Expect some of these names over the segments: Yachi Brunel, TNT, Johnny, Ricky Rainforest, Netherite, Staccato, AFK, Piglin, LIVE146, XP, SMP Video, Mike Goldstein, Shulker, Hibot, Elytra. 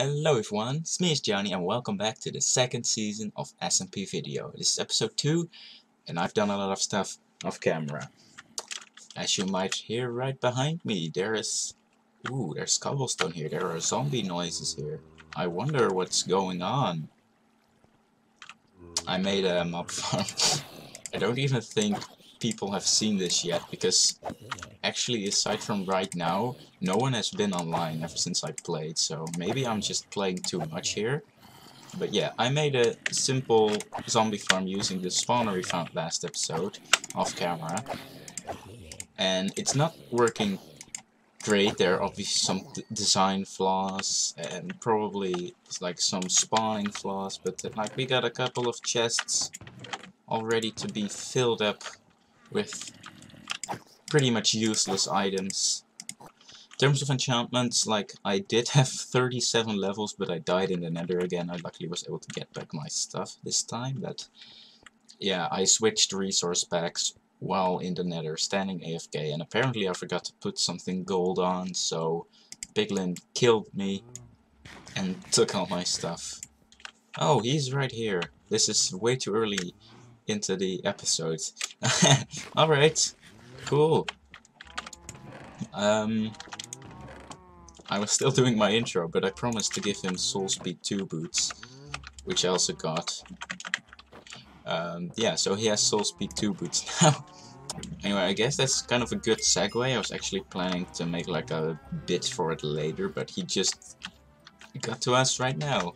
Hello everyone, it's me, Johnny, and welcome back to the second season of SMP Video. This is episode 2, and I've done a lot of stuff off camera. As you might hear right behind me, there is... Ooh, there's cobblestone here, there are zombie noises here. I wonder what's going on. I made a mob farm. I don't even think people have seen this yet, because actually aside from right now, no one has been online ever since I played, so maybe I'm just playing too much here. But yeah, I made a simple zombie farm using the spawner we found last episode, off camera. And it's not working great. There are obviously some design flaws, and probably like some spawning flaws, but like we got a couple of chests all ready to be filled up with pretty much useless items. In terms of enchantments, like, I did have 37 levels, but I died in the nether again. I luckily was able to get back my stuff this time, but yeah, I switched resource packs while in the nether, standing AFK, and apparently I forgot to put something gold on, so Piglin killed me and took all my stuff. Oh, he's right here. This is way too early into the episode. Alright, cool. I was still doing my intro, but I promised to give him Soul Speed 2 boots, which I also got. Yeah, so he has Soul Speed 2 boots now. Anyway, I guess that's kind of a good segue. I was actually planning to make like a bit for it later, but he just got to us right now.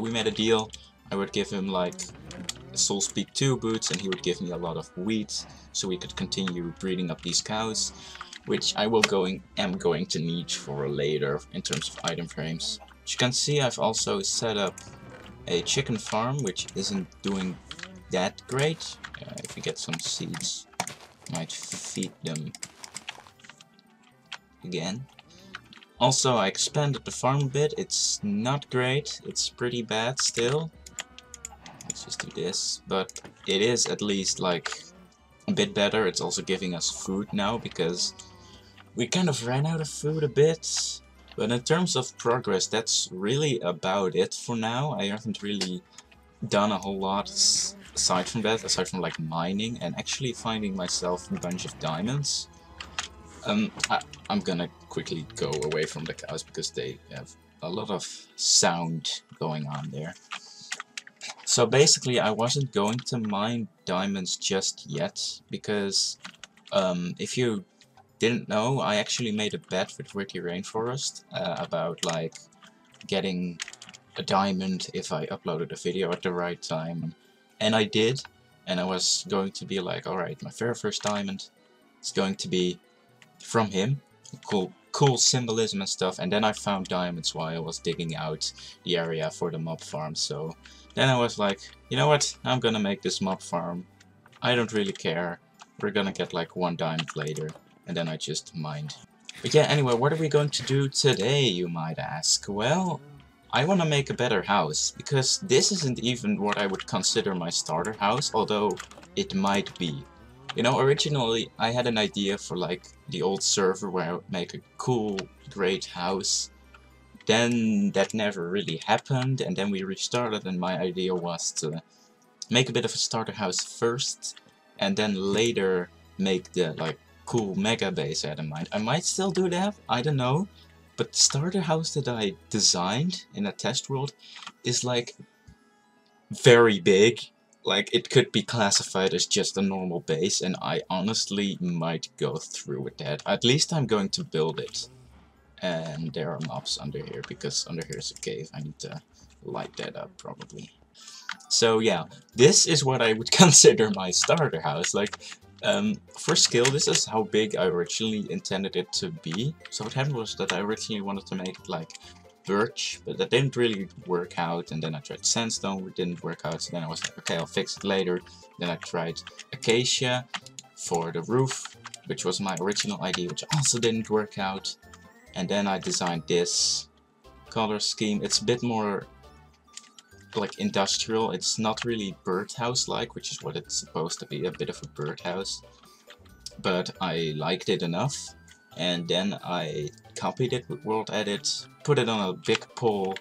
We made a deal. I would give him like Soul Speed 2 boots, and he would give me a lot of wheat, so we could continue breeding up these cows, which I will am going to need for later in terms of item frames. As you can see, I've also set up a chicken farm, which isn't doing that great. If we get some seeds, might feed them again. Also, I expanded the farm a bit. It's not great. It's pretty bad still. Let's just do this, but it is at least like a bit better. It's also giving us food now, because we kind of ran out of food a bit. But in terms of progress, that's really about it for now. I haven't really done a whole lot aside from that, aside from like mining and actually finding myself a bunch of diamonds. I'm gonna quickly go away from the cows because they have a lot of sound going on there. So basically, I wasn't going to mine diamonds just yet, because if you didn't know, I actually made a bet with Ricky Rainforest about like getting a diamond if I uploaded a video at the right time, and I did, and I was going to be like, alright, my very first diamond is going to be from him. Cool symbolism and stuff. And then I found diamonds while I was digging out the area for the mob farm, so then I was like, you know what, I'm gonna make this mob farm. I don't really care, we're gonna get like one diamond later. And then I just mined. But yeah, anyway, what are we going to do today, you might ask? Well, I wanna make a better house, because this isn't even what I would consider my starter house, although it might be. You know, originally I had an idea for like the old server where I would make a cool, great house. Then that never really happened, and then we restarted, and my idea was to make a bit of a starter house first, and then later make the like cool mega base I had in mind. I might still do that, I don't know, but the starter house that I designed in a test world is like very big. Like, it could be classified as just a normal base, and I honestly might go through with that. At least I'm going to build it. And there are mobs under here, because under here is a cave. I need to light that up, probably. So yeah, this is what I would consider my starter house. Like, for skill, this is how big I originally intended it to be. So what happened was that I originally wanted to make it like birch, but that didn't really work out, and then I tried sandstone, which didn't work out, so then I was like, okay, I'll fix it later. Then I tried acacia for the roof, which was my original idea, which also didn't work out. And then I designed this color scheme. It's a bit more like industrial. It's not really birdhouse-like, which is what it's supposed to be, a bit of a birdhouse, but I liked it enough. and then I copied it with World Edit, put it on a big pole,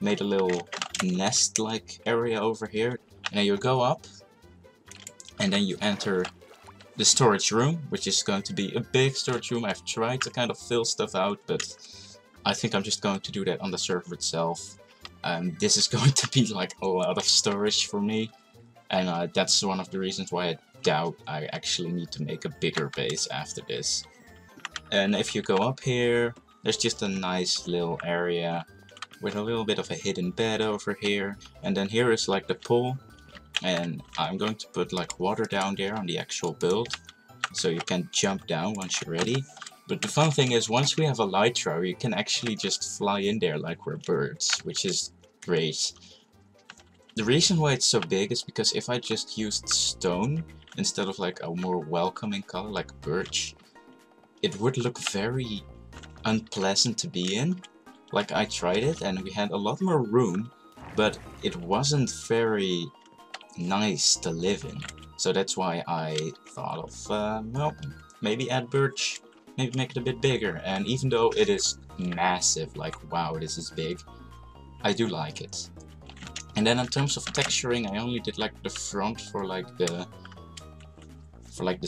made a little nest-like area over here. Now you go up, and then you enter the storage room, which is going to be a big storage room. I've tried to kind of fill stuff out, but I think I'm just going to do that on the server itself. This is going to be like a lot of storage for me, and that's one of the reasons why I doubt I actually need to make a bigger base after this. And if you go up here, there's just a nice little area with a little bit of a hidden bed over here, and then here is like the pool, and I'm going to put like water down there on the actual build, so you can jump down once you're ready. But the fun thing is, once we have a Lytra, you can actually just fly in there like we're birds, which is great. The reason why it's so big is because if I just used stone instead of like a more welcoming color like birch, it would look very unpleasant to be in. Like, I tried it and we had a lot more room, but it wasn't very nice to live in. So that's why I thought of, well, maybe add birch. Maybe make it a bit bigger, and even though it is massive, like wow, this is big, I do like it. And then in terms of texturing, I only did like the front for like the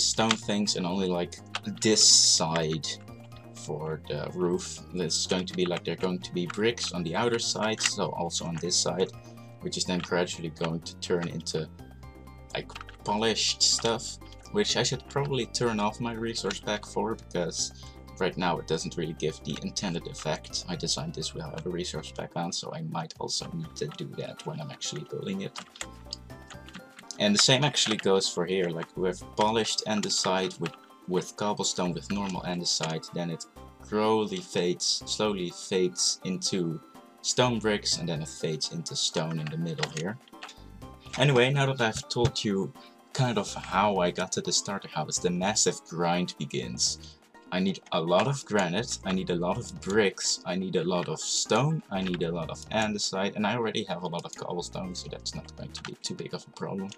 stone things, and only like this side for the roof. It's going to be like they're going to be bricks on the outer side, so also on this side, which is then gradually going to turn into like polished stuff. Which I should probably turn off my resource pack for, because right now it doesn't really give the intended effect. I designed this without a resource pack on, so I might also need to do that when I'm actually building it. And the same actually goes for here, like with polished andesite, with cobblestone, with normal andesite, then it slowly fades into stone bricks, and then it fades into stone in the middle here. Anyway, now that I've told you kind of how I got to the starter house, the massive grind begins. I need a lot of granite, I need a lot of bricks, I need a lot of stone, I need a lot of andesite, and I already have a lot of cobblestone, so that's not going to be too big of a problem.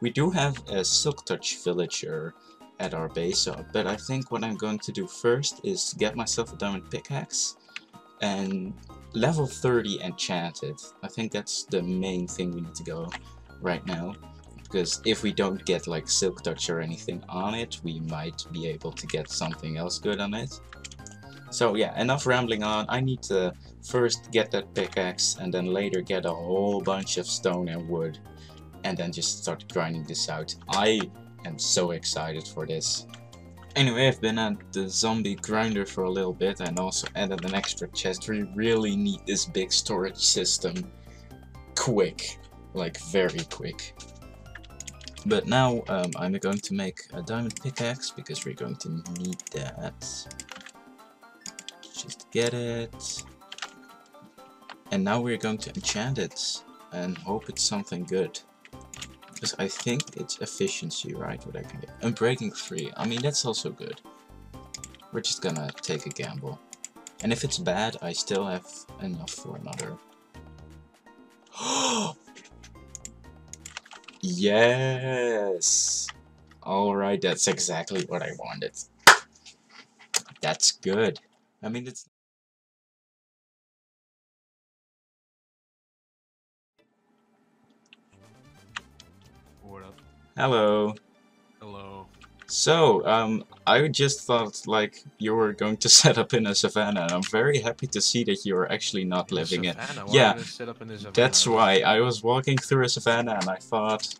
We do have a silk touch villager at our base, so, but I think what I'm going to do first is get myself a diamond pickaxe and level 30 enchanted. I think that's the main thing we need to go right now. Because if we don't get like silk touch or anything on it, we might be able to get something else good on it. So yeah, enough rambling on. I need to first get that pickaxe, and then later get a whole bunch of stone and wood, and then just start grinding this out. I am so excited for this. Anyway, I've been at the zombie grinder for a little bit, and also added an extra chest. We really need this big storage system quick, like very quick. But now I'm going to make a diamond pickaxe, because we're going to need that. Just get it. And now we're going to enchant it and hope it's something good. Because I think it's efficiency, right? What I can get. Unbreaking 3. I mean, that's also good. We're just gonna take a gamble. And if it's bad, I still have enough for another. Yes! Alright, that's exactly what I wanted. That's good. I mean, it's... What up? Hello. Hello. So, I just thought, like, you were going to set up in a savannah, and I'm very happy to see that you're actually not living in. Yeah, that's why. I was walking through a savannah, and I thought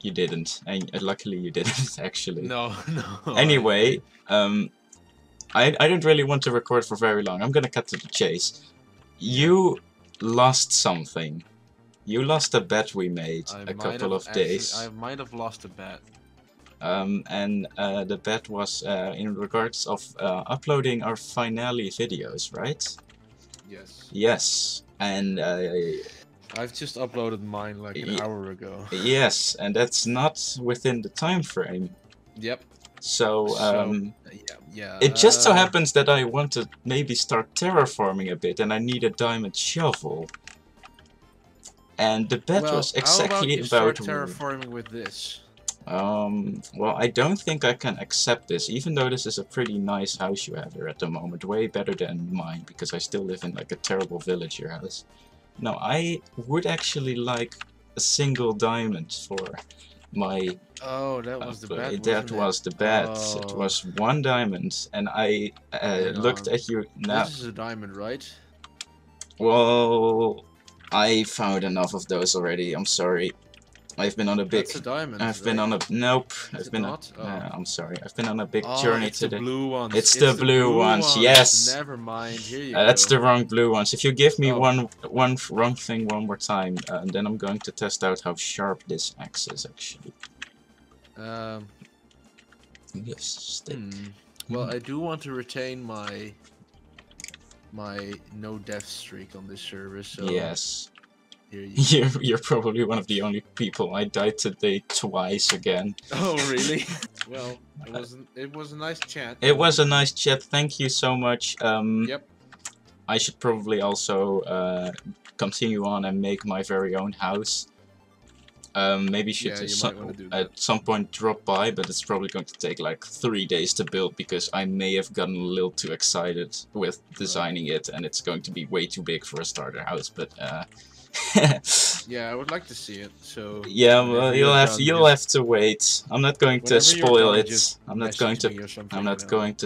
you didn't. And luckily you didn't, actually. No, no. Anyway, I didn't really want to record for very long. I'm gonna cut to the chase. You lost something. You lost a bet we made a couple of days. I might have lost a bet. And the bet was in regards of uploading our finale videos, right? Yes. Yes, and I've just uploaded mine like an hour ago. Yes, and that's not within the time frame. Yep. So, yeah. It just so happens that I want to maybe start terraforming a bit, and I need a diamond shovel. And the bet was exactly about... How about you start terraforming with this? Well, I don't think I can accept this, even though this is a pretty nice house you have here at the moment. Way better than mine, because I still live in like a terrible villager house. No, I would actually like a single diamond for my... Oh, that was the bad. That was the bad. Oh. It was one diamond, and I looked at you now. This is a diamond, right? Well, I found enough of those already. I'm sorry. I've been on a big. That's a diamond, I've been on a. Nope. Is I've been. On, oh. I'm sorry. I've been on a big journey it's today. The blue ones. It's the blue ones. Yes. Never mind. Here you go. That's the wrong blue ones. If you give me one wrong thing one more time, and then I'm going to test out how sharp this axe is actually. Yes. Stick. Well, I do want to retain my no death streak on this server. So. Yes. You're probably one of the only people. I died today twice again. Oh really? Well, it was a nice chat. It was a nice chat. Thank you so much. Yep. I should probably also continue on and make my very own house. Maybe should at some point drop by, but it's probably going to take like 3 days to build because I may have gotten a little too excited with designing it, and it's going to be way too big for a starter house. But yeah, I would like to see it. So yeah, well, you'll have to wait. I'm not going to spoil it. I'm not going to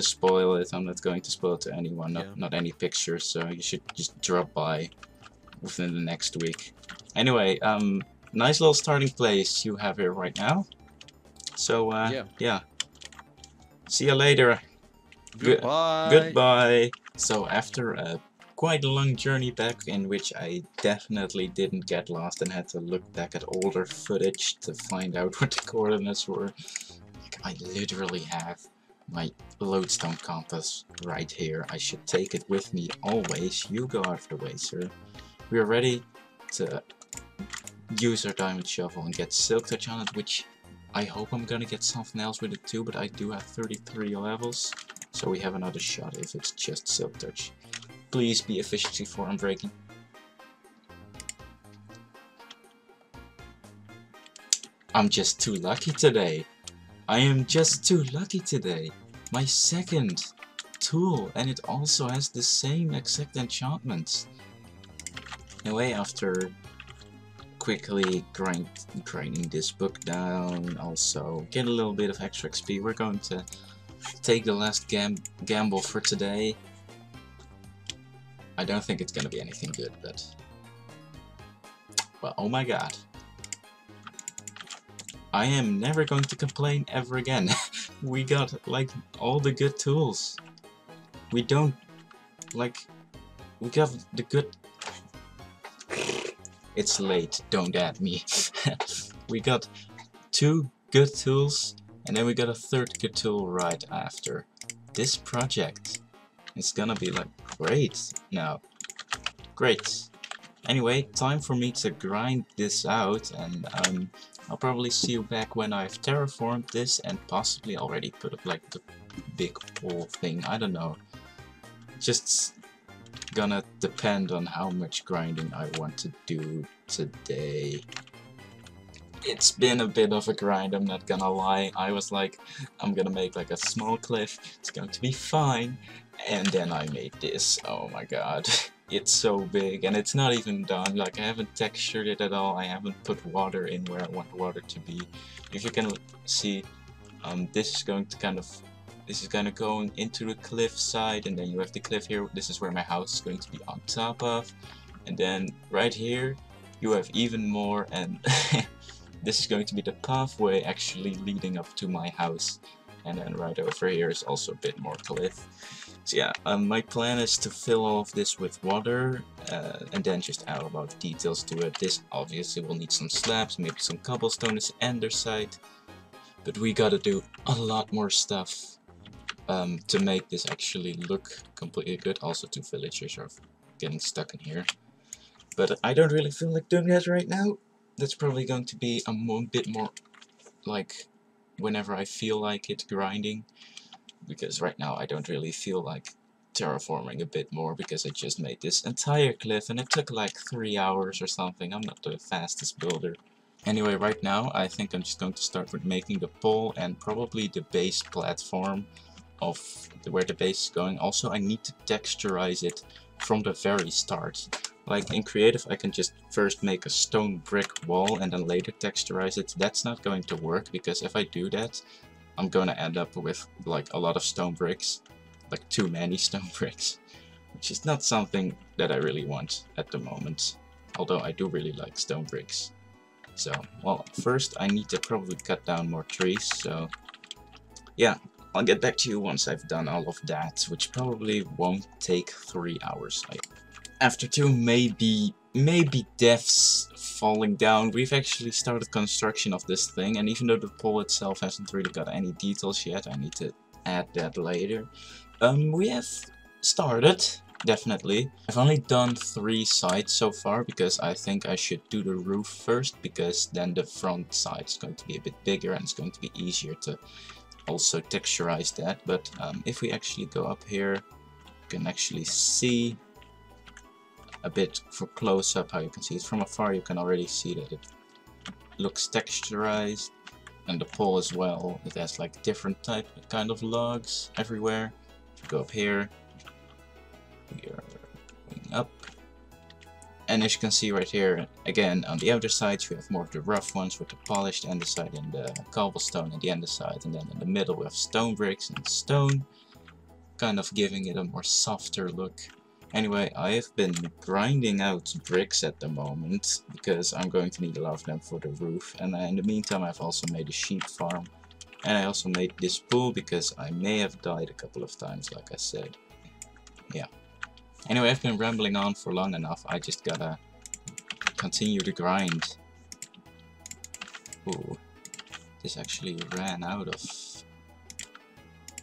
spoil it. I'm not going to spoil it to anyone. Not any pictures. So you should just drop by within the next week. Anyway, nice little starting place you have here right now. So yeah. See you later. Goodbye. Goodbye. So after quite a long journey back, in which I definitely didn't get lost and had to look back at older footage to find out what the coordinates were. Like, I literally have my lodestone compass right here. I should take it with me always. You go out of the way, sir. We are ready to use our diamond shovel and get silk touch on it, which I hope I'm gonna get something else with it too, but I do have 33 levels, so we have another shot if it's just silk touch. Please be efficiency 4 on breaking. I'm just too lucky today. I am just too lucky today. My second tool, and it also has the same exact enchantment. Anyway, after quickly grinding this book down, also get a little bit of extra XP, we're going to take the last gamble for today. I don't think it's gonna be anything good, but... Well, oh my god. I am never going to complain ever again. We got, like, all the good tools. We don't... Like... We got the good... It's late, don't at me. We got 2 good tools, and then we got a 3rd good tool right after. This project... It's gonna be like great now. Great. Anyway, time for me to grind this out, and I'll probably see you back when I've terraformed this and possibly already put up like the big wall thing. I don't know. Just gonna depend on how much grinding I want to do today. It's been a bit of a grind, I'm not gonna lie. I was like, I'm gonna make like a small cliff, it's going to be fine. And then I made this. Oh my god. It's so big, and it's not even done. Like, I haven't textured it at all. I haven't put water in where I want water to be. If you can see, this is going to kind of... This is going to go into the cliff side, and then you have the cliff here. This is where my house is going to be on top of. And then right here, you have even more, and... This is going to be the pathway actually leading up to my house. And then right over here is also a bit more cliff. So yeah, my plan is to fill all of this with water, and then just add a lot of details to it. This obviously will need some slabs, maybe some cobblestone as andesite. But we gotta do a lot more stuff to make this actually look completely good. Also, 2 villagers are getting stuck in here. But I don't really feel like doing that right now. That's probably going to be a bit more like... whenever I feel like it, grinding, because right now I don't really feel like terraforming a bit more, because I just made this entire cliff and it took like 3 hours or something. I'm not the fastest builder, Anyway, right now I think I'm just going to start with making the pole and probably the base platform of where the base is going. Also, I need to texturize it from the very start. Like in creative, I can just first make a stone brick wall and then later texturize it. That's not going to work, because if I do that, I'm going to end up with like a lot of stone bricks, like too many stone bricks, which is not something that I really want at the moment, although I do really like stone bricks. So, well, first I need to probably cut down more trees, so yeah, I'll get back to you once I've done all of that, which probably won't take 3 hours. After two maybe deaths falling down, we've actually started construction of this thing, and even though the pole itself hasn't really got any details yet, I need to add that later. We have started, definitely. I've only done 3 sides so far, because I think I should do the roof first, because then the front side is going to be a bit bigger and it's going to be easier to also texturize that. But if we actually go up here, you can actually see a bit for close-up how you can see it. From afar you can already see that it looks texturized, and the pole as well. It has like different kind of logs everywhere. If you go up here, we are going up, and as you can see right here, again on the outer sides we have more of the rough ones with the polished underside and the cobblestone at the underside, and then in the middle we have stone bricks and stone, kind of giving it a more softer look. Anyway, I have been grinding out bricks at the moment, because I'm going to need a lot of them for the roof. And in the meantime, I've also made a sheep farm. And I also made this pool, because I may have died a couple of times, like I said. Yeah. Anyway, I've been rambling on for long enough. I just gotta continue the grind. Ooh. This actually ran out of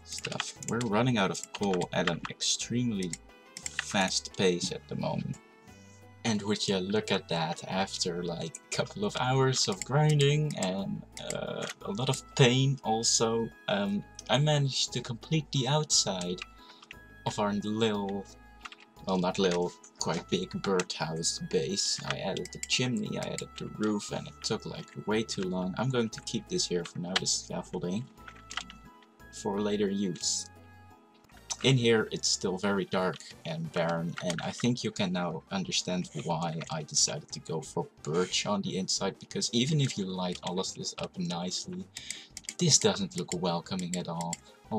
stuff. We're running out of coal at an extremely fast pace at the moment. And would you look at that, after like a couple of hours of grinding and a lot of pain also, I managed to complete the outside of our little, well, not little, quite big birdhouse base. I added the chimney, I added the roof, and it took like way too long. I'm going to keep this here for now, the scaffolding, for later use. In here it's still very dark and barren, and I think you can now understand why I decided to go for birch on the inside, because even if you light all of this up nicely, this doesn't look welcoming at all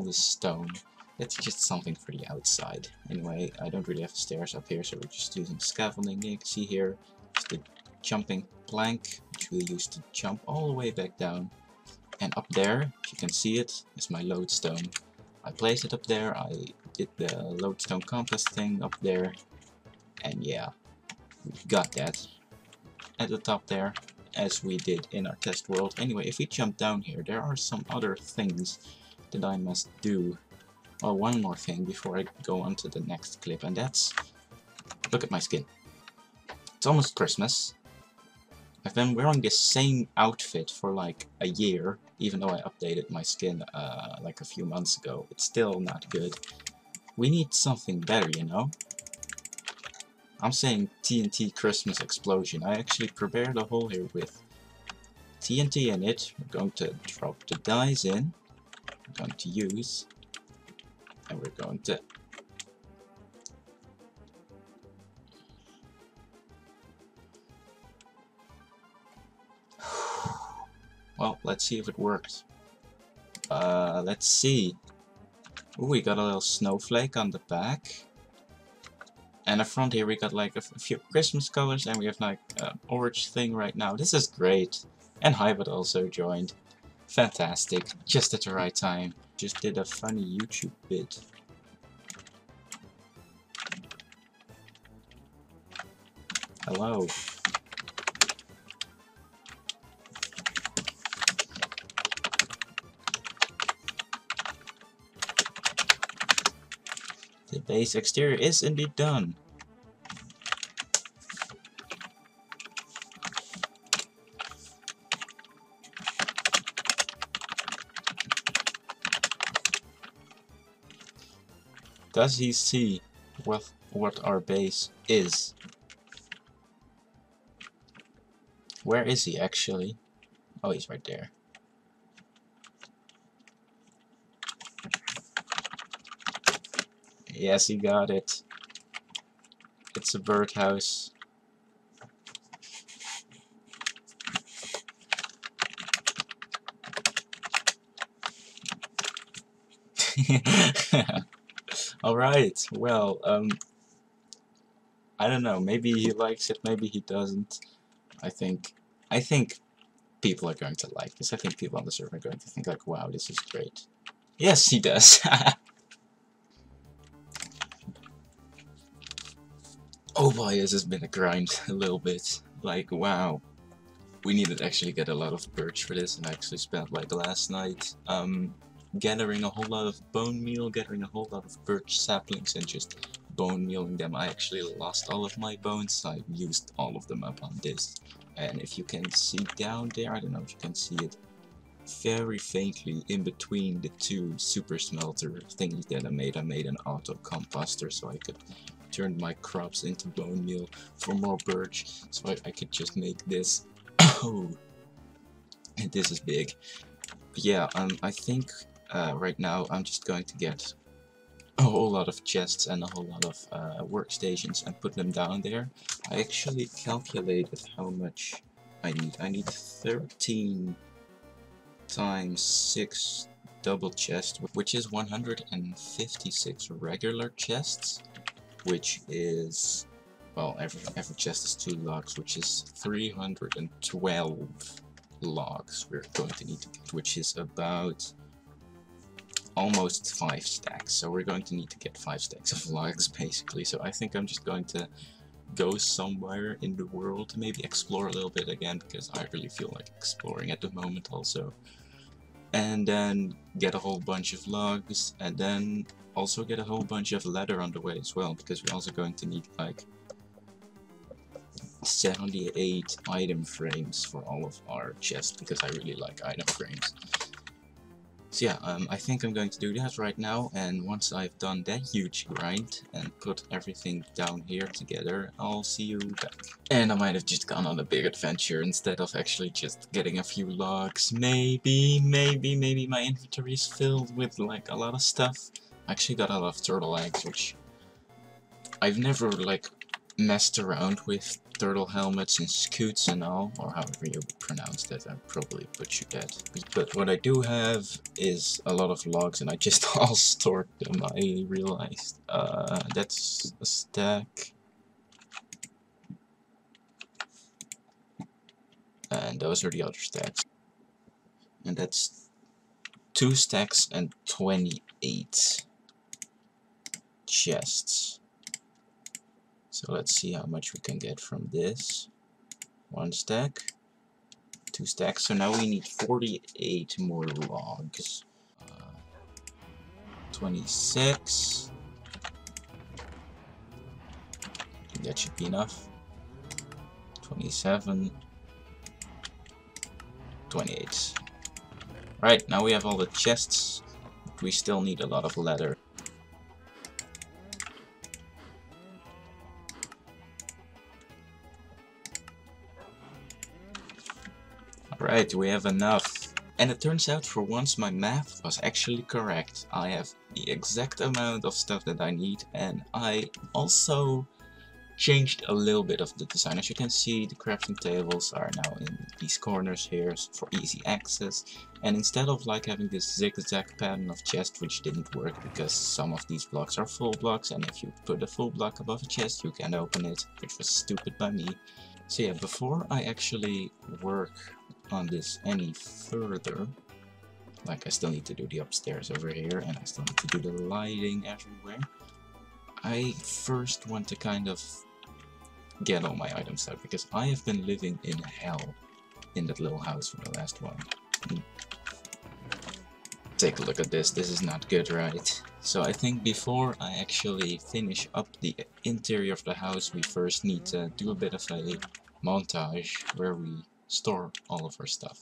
this stone. That's just something for the outside. Anyway, I don't really have stairs up here, so we're just using scaffolding. You can see here it's the jumping plank, which we use to jump all the way back down, and up there, if you can see it, is my lodestone. I placed it up there, I did the lodestone compass thing up there, and yeah, we got that at the top there, as we did in our test world. Anyway, if we jump down here, there are some other things that I must do. Oh, one more thing before I go on to the next clip, and that's... look at my skin. It's almost Christmas. I've been wearing this same outfit for like a year, even though I updated my skin like a few months ago. It's still not good. We need something better, you know? I'm saying TNT Christmas Explosion. I actually prepared a hole here with TNT in it. We're going to drop the dies in. We're going to use. And we're going to... well, let's see if it works. Let's see. Ooh, we got a little snowflake on the back. And up front here we got like a few Christmas colors, and we have like an orange thing right now. This is great. And Hibot also joined. Fantastic. Just at the right time. Just did a funny YouTube bit. Hello. The base exterior is indeed done. Does he see what our base is? Where is he actually? Oh, he's right there. Yes, he got it. It's a birdhouse. Alright, well, I don't know, maybe he likes it, maybe he doesn't. I think people are going to like this. I think people on the server are going to think like, wow, this is great. Yes, he does. Oh boy, this has been a grind a little bit. Like, wow. We needed to actually get a lot of birds for this, and I actually spent like last night gathering a whole lot of bone meal, gathering a whole lot of birch saplings, and just bone mealing them. I actually lost all of my bones. I used all of them up on this. And if you can see down there, I don't know if you can see it very faintly in between the two super smelter thingies that I made an auto composter so I could turn my crops into bone meal for more birch. So I could just make this. Oh, this is big. But yeah, I think right now I'm just going to get a whole lot of chests and a whole lot of workstations and put them down there. I actually calculated how much I need. I need 13 times 6 double chests, which is 156 regular chests, which is, well, every chest is 2 logs, which is 312 logs we're going to need to get, which is about almost 5 stacks. So we're going to need to get 5 stacks of logs basically. So I think I'm just going to go somewhere in the world, maybe explore a little bit again, because I really feel like exploring at the moment also. And then get a whole bunch of logs, and then also get a whole bunch of leather on the way as well, because we're also going to need like 78 item frames for all of our chests, because I really like item frames. So yeah, I think I'm going to do that right now, and once I've done that huge grind and put everything down here together, I'll see you back. And I might have just gone on a big adventure instead of actually just getting a few logs. Maybe my inventory is filled with like a lot of stuff. I actually got a lot of turtle eggs, which I've never like messed around with turtle helmets and scoots and all, or however you pronounce that. I probably butchered that. But what I do have is a lot of logs, and I just all stored them, I realized. That's a stack. And those are the other stacks. And that's 2 stacks and 28 chests. So let's see how much we can get from this. 1 stack, 2 stacks, so now we need 48 more logs. 26. That should be enough. 27. 28. Right, now we have all the chests, but we still need a lot of leather. Right, we have enough. And it turns out for once my math was actually correct. I have the exact amount of stuff that I need, and I also changed a little bit of the design. As you can see, the crafting tables are now in these corners here for easy access, and instead of like having this zigzag pattern of chest, which didn't work because some of these blocks are full blocks, and if you put a full block above a chest you can open it, which was stupid by me. So yeah, before I actually work on this any further, like I still need to do the upstairs over here, and I still need to do the lighting everywhere, I first want to kind of get all my items out, because I have been living in hell in that little house for the last one. Take a look at this, this is not good, right? So I think before I actually finish up the interior of the house, we first need to do a bit of a montage where we store all of our stuff.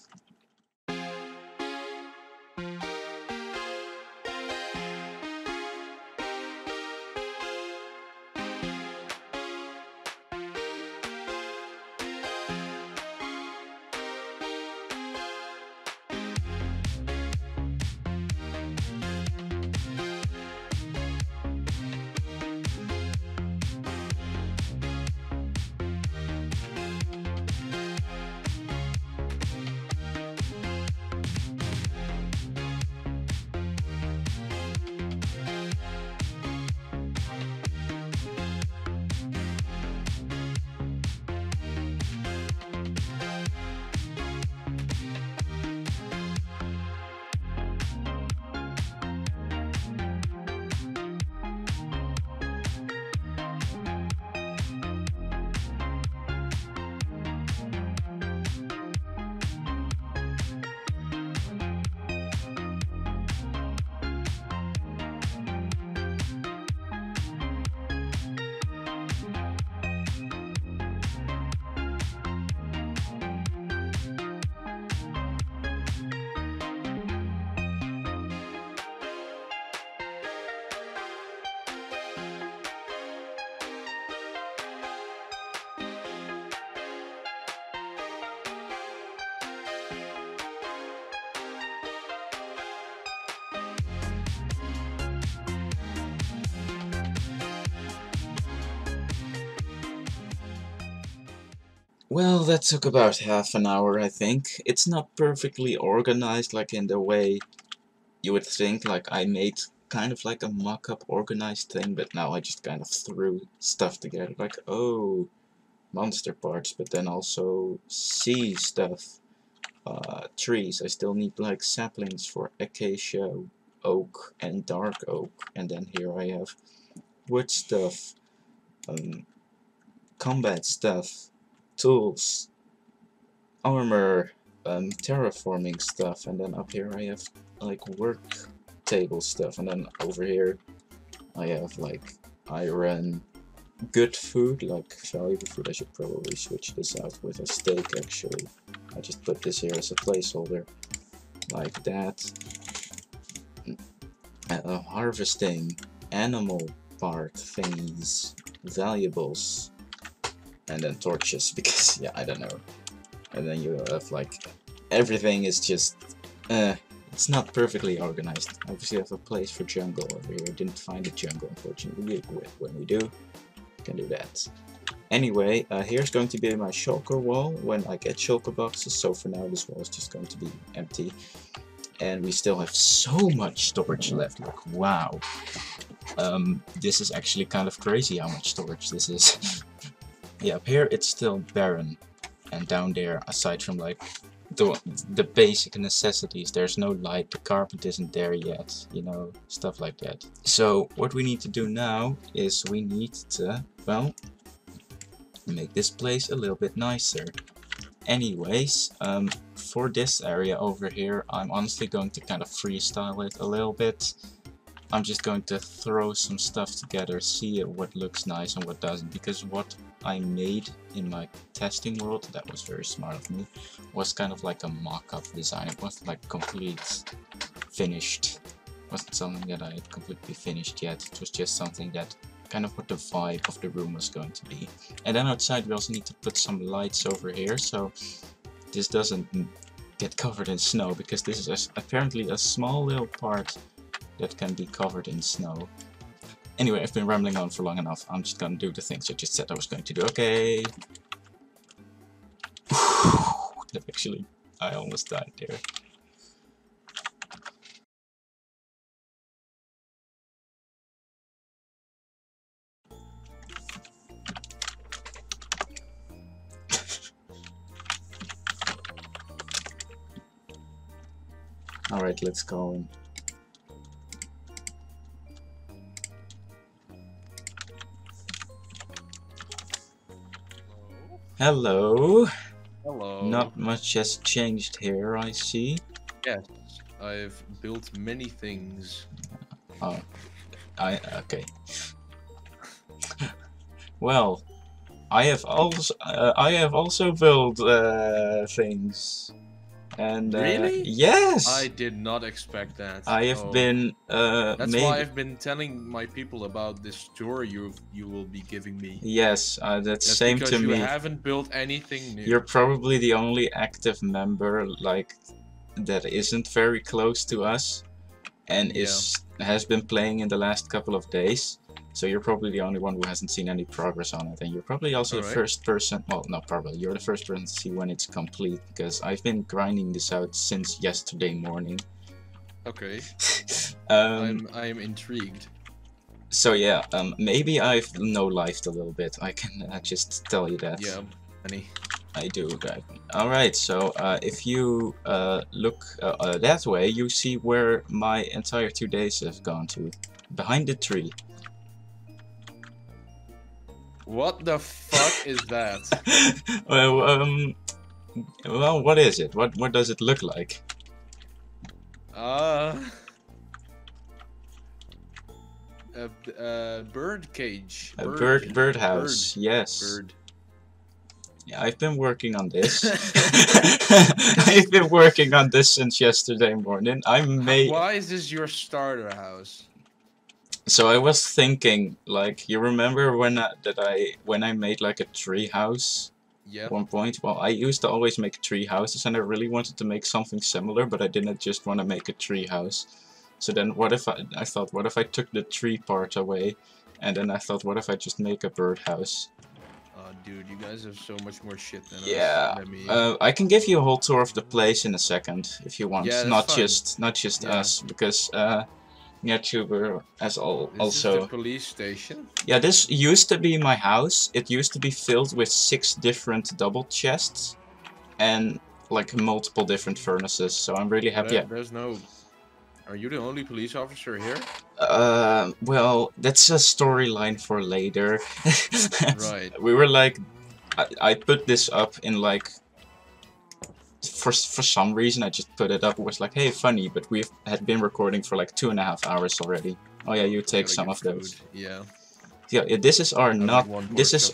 Well, that took about half an hour, I think. It's not perfectly organized, like in the way you would think. Like, I made kind of like a mock-up organized thing, but now I just kind of threw stuff together. Like, oh, monster parts, but then also sea stuff, trees. I still need, like, saplings for acacia, oak, and dark oak. And then here I have wood stuff, combat stuff, tools, armor, terraforming stuff, and then up here I have like work table stuff, and then over here I have like iron, good food, like valuable food. I should probably switch this out with a steak actually. I just put this here as a placeholder, like that. Harvesting, animal part thingies, valuables, and then torches, because, yeah, I don't know. And then you have, like, everything is just, it's not perfectly organized. Obviously I have a place for jungle over here. I didn't find a jungle, unfortunately. When we do, we can do that. Anyway, here's going to be my shulker wall when I get shulker boxes, so for now this wall is just going to be empty. And we still have so much storage left, like, wow. This is actually kind of crazy how much storage this is. Yeah, up here it's still barren, and down there, aside from like the basic necessities, there's no light, the carpet isn't there yet, you know, stuff like that. So what we need to do now is we need to, well, make this place a little bit nicer. Anyways, for this area over here, I'm honestly going to kind of freestyle it a little bit. I'm just going to throw some stuff together, see what looks nice and what doesn't, because what I made in my testing world, that was very smart of me, was kind of like a mock-up design. It wasn't like complete finished. It wasn't something that I had completely finished yet. It was just something that kind of what the vibe of the room was going to be. And then outside we also need to put some lights over here, so this doesn't get covered in snow, because this is apparently a small little part that can be covered in snow. Anyway, I've been rambling on for long enough. I'm just gonna do the things I just said I was going to do. Okay. That actually, I almost died there. All right, let's go in. Hello. Hello. Not much has changed here, I see. Yes, I've built many things. Oh, okay. Well, I have also built things. And really? Yes. I did not expect that. I have been. That's maybe why I've been telling my people about this tour you will be giving me. Yes, that's same to me. You haven't built anything new. You're probably the only active member like that isn't very close to us, and has been playing in the last couple of days. So you're probably the only one who hasn't seen any progress on it, and you're probably also the first person, well, not probably, you're the first person to see when it's complete, because I've been grinding this out since yesterday morning. Okay. I'm intrigued. So yeah, maybe I've no-lifed a little bit, I can just tell you that. Yeah, I do, guys. Alright, so if you look that way, you see where my entire 2 days have gone to. Behind the tree. What the fuck is that? Well, what is it? What does it look like? A bird cage. A birdhouse. Yes. Bird. Yeah, I've been working on this. I've been working on this since yesterday morning. Why is this your starter house? So I was thinking, like, you remember when I made like a tree house at one point? Well, I used to always make tree houses, and I really wanted to make something similar, but I didn't just want to make a tree house. So then I thought, what if I took the tree part away, and then I thought, what if I just make a birdhouse? dude, you guys have so much more shit than us. Yeah, I can give you a whole tour of the place in a second if you want. Yeah, not just us, because YouTuber as all is also. This the police station? Yeah, this used to be my house. It used to be filled with 6 different double chests, and like multiple different furnaces. So I'm really happy. There's no. Are you the only police officer here? Well, that's a storyline for later. Right. We were like, I put this up in like, for some reason I just put it up. It was like, hey, funny, but we had been recording for like 2.5 hours already. Oh yeah, you take some of those. Yeah. Yeah. This is our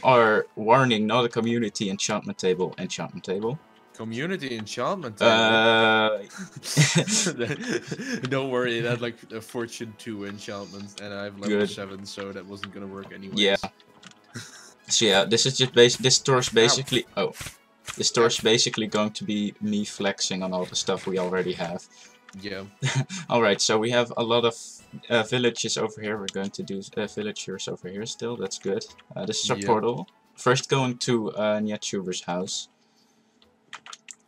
our warning, not a community enchantment table. Enchantment table. Community enchantment. Don't worry, that like a fortune 2 enchantment, and I have level 7, so that wasn't gonna work anyway. Yeah. So yeah, this is just this tour's basically this tour's basically going to be me flexing on all the stuff we already have. Yeah. All right, so we have a lot of villages over here. We're going to do villagers over here still. That's good. This is our portal. First, going to Nyachuber's house.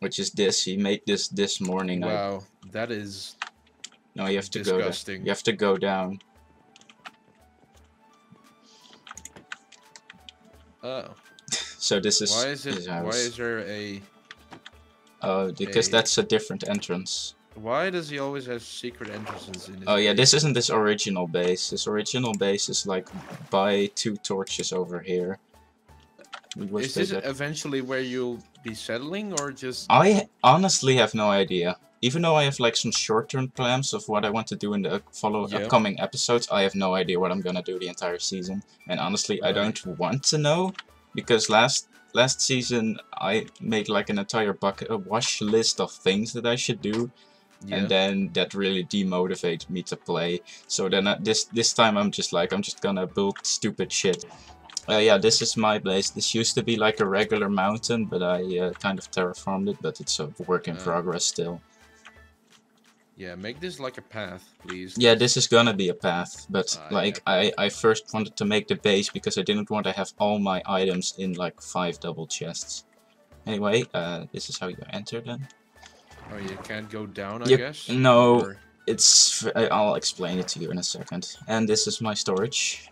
Which is this? He made this morning. Wow, that is. No, you have to disgusting. Go. You have to go down. Oh. So this is. Why is it? His house. Why is there a? Oh, because that's a different entrance. Why does he always have secret entrances in his? Oh yeah, base? This isn't this original base. This original base is like by 2 torches over here. Is this eventually where you'll be settling, or just... I honestly have no idea. Even though I have like some short-term plans of what I want to do in the upcoming episodes, I have no idea what I'm gonna do the entire season. And honestly, I don't want to know, because last season I made like an entire wash list of things that I should do, and then that really demotivated me to play. So then this time I'm just like, I'm just gonna build stupid shit. Yeah, this is my place. This used to be like a regular mountain, but I kind of terraformed it, but it's a work in progress still. Yeah, make this like a path, please. Yeah, this is gonna be a path, but like I first wanted to make the base because I didn't want to have all my items in like 5 double chests. Anyway, this is how you enter then. Oh, you can't go down, I guess? No, I'll explain it to you in a second. And this is my storage.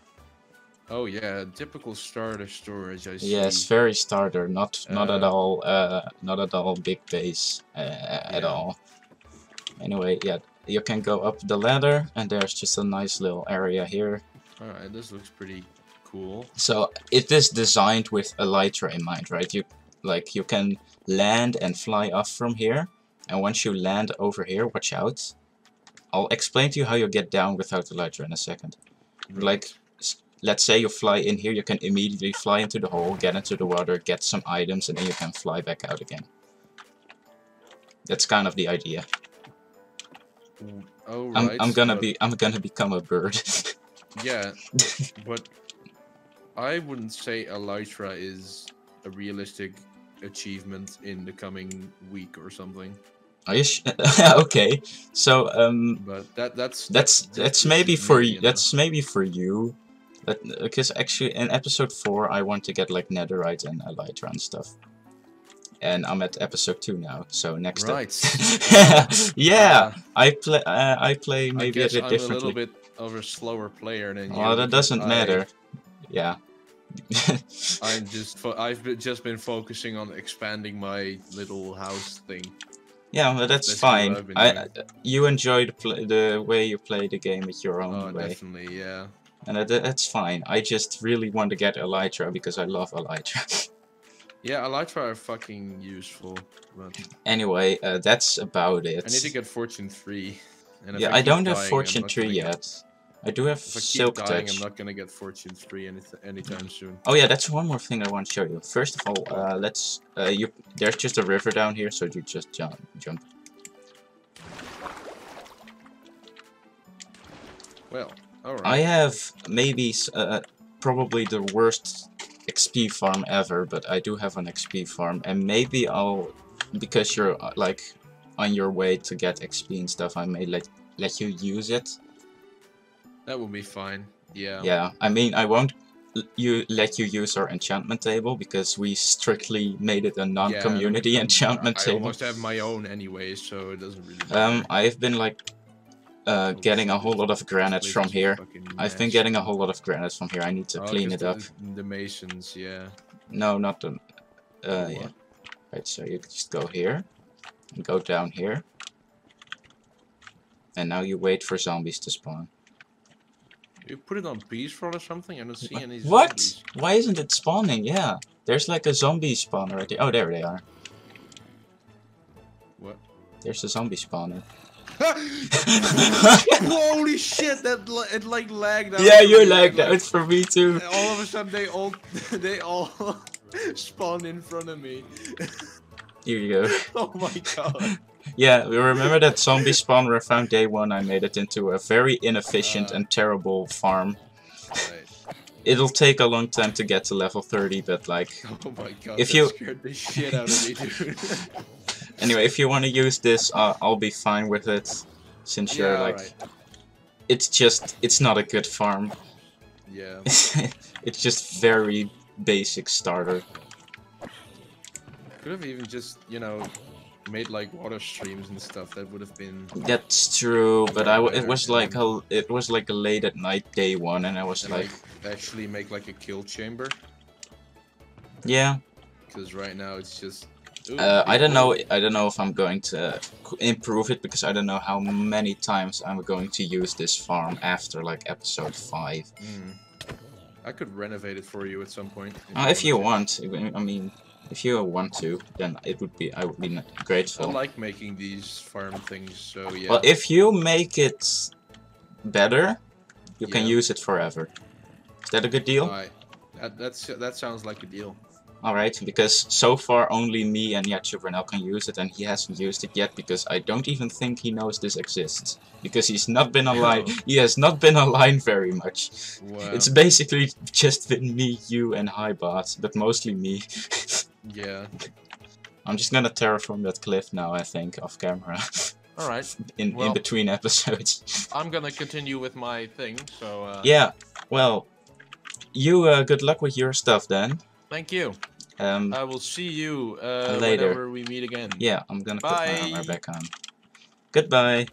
Oh yeah, typical starter storage. I see. Yes, very starter. Not at all. Not at all big base at all. Anyway, yeah, you can go up the ladder, and there's just a nice little area here. All right, this looks pretty cool. So it is designed with Elytra in mind, right? You can land and fly off from here, and once you land over here, watch out. I'll explain to you how you get down without Elytra in a second. Right. Like. Let's say you fly in here, you can immediately fly into the hole, get into the water, get some items, and then you can fly back out again. That's kind of the idea. Oh, right, I'm gonna become a bird. Yeah, but I wouldn't say Elytra is a realistic achievement in the coming week or something. Are you okay, so but that's maybe for you. That's maybe for you. Because actually in episode 4 I want to get like netherite and Elytra and stuff. And I'm at episode 2 now, so next I play maybe a bit differently. I'm a little bit of a slower player than you. Well, that doesn't matter. Yeah. I've just been focusing on expanding my little house thing. Yeah, but that's fine. You enjoy the way you play the game with your own way. Oh, definitely, yeah. And that's fine. I just really want to get Elytra because I love Elytra. Yeah, Elytra are fucking useful. But... Anyway, that's about it. I need to get Fortune 3. And yeah, I don't have Fortune 3 yet. I do have Silk Touch. If I keep dying, I'm not gonna get Fortune 3 anytime soon. Oh yeah, that's one more thing I want to show you. First of all, let's... there's just a river down here, so you just jump. Well... Right. I have maybe probably the worst XP farm ever, but I do have an XP farm, and maybe I'll, because you're like on your way to get XP and stuff, I may let you use it. That would be fine. Yeah. Yeah. I mean, I won't you let you use our enchantment table, because we strictly made it a non-community enchantment table. I almost have my own anyway, so it doesn't really matter. I've been like getting a whole lot of granite from here. I've been getting a whole lot of granite from here. I need to clean it up. The masons, yeah. No, not the. Yeah. Right, so you just go here and go down here, and now you wait for zombies to spawn. You put it on peaceful or something? I don't see any zombies. What? Why isn't it spawning? Yeah, there's like a zombie spawner right there. Oh, there they are. What? There's a zombie spawner. Holy shit! It like lagged out. Yeah, you're lagged out for me too. All of a sudden, they all spawned in front of me. Here you go. Oh my god. Yeah, we remember that zombie spawner I found day one. I made it into a very inefficient and terrible farm. Right. It'll take a long time to get to level 30, but like, oh my god, if you scared the shit out of me, dude. Anyway, if you want to use this, I'll be fine with it, since you're like, it's just, it's not a good farm. Yeah. It's just very basic starter. Could have even just, you know, made like water streams and stuff. That would have been. That's true, but it was like a late at night day one, and I was like actually make like a kill chamber. Yeah. Because right now it's just. Ooh, I don't know. I don't know if I'm going to improve it, because I don't know how many times I'm going to use this farm after like episode 5. Mm. I could renovate it for you at some point. If you want, I mean. If you want to, then it would be, I would be grateful. I like making these farm things, so yeah. Well, if you make it better, you can use it forever. Is that a good deal? That sounds like a deal. Alright, because so far only me and Yachi Brunel can use it, and he hasn't used it yet because I don't even think he knows this exists. Because he's not been online, he has not been online very much. Wow. It's basically just been me, you, and Hibot, but mostly me. Yeah. I'm just gonna terraform that cliff now, I think, off camera. Alright. In between episodes. I'm gonna continue with my thing, so... Yeah, well, you good luck with your stuff then. Thank you. I will see you later. Whenever we meet again. Yeah, I'm gonna put my armor back on. Goodbye.